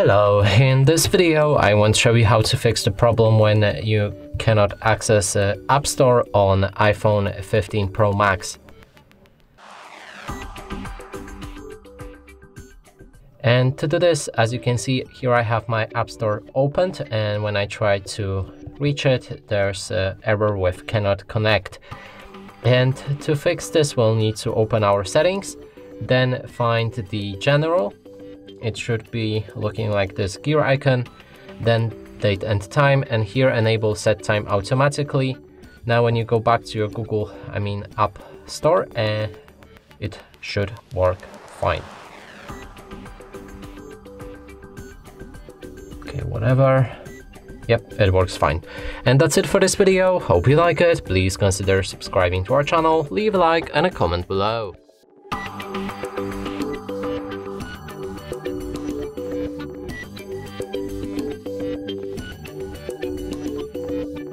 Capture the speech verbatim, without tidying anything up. Hello, in this video I want to show you how to fix the problem when you cannot access uh, App Store on iPhone fifteen Pro Max. And to do this, as you can see, here I have my App Store opened, and when I try to reach it, there's an error with cannot connect. And to fix this, we'll need to open our settings, then find the general. It should be looking like this gear icon, then date and time, and here enable set time automatically. Now when you go back to your Google, I mean App Store, and uh, it should work fine. Okay, whatever. Yep, it works fine. And that's it for this video. Hope you like it. Please consider subscribing to our channel, leave a like and a comment below.